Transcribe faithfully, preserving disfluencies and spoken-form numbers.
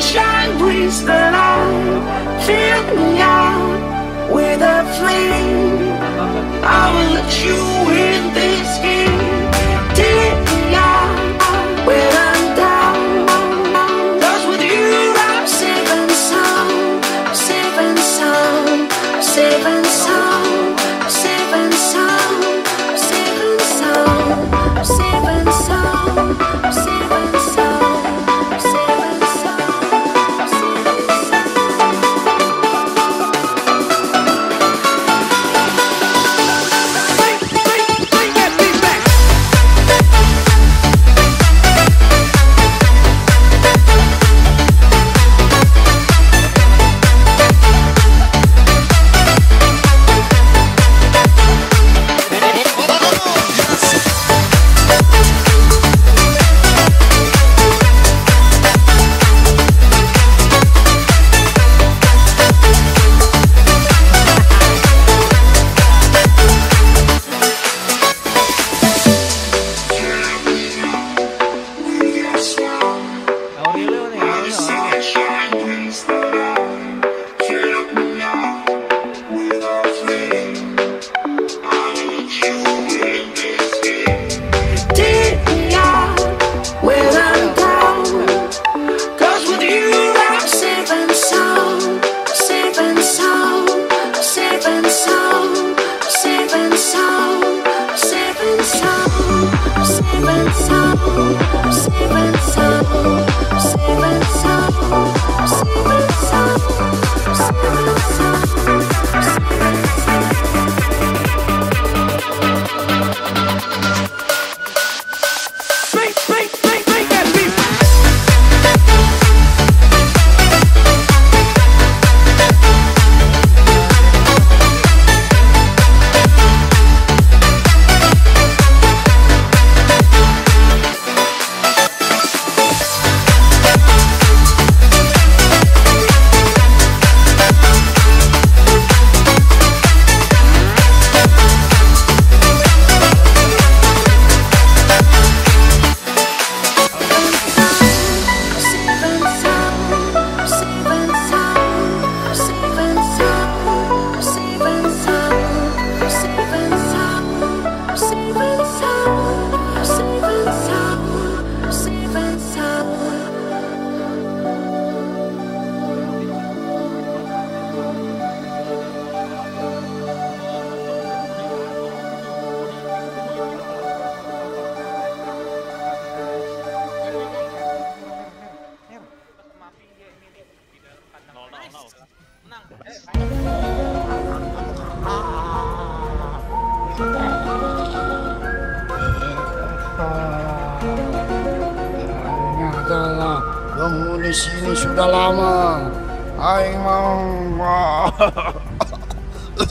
sunshine breeze that I fill me out with a flame. I will let you in this game. Penghuni sini sudah lama. Aing mau.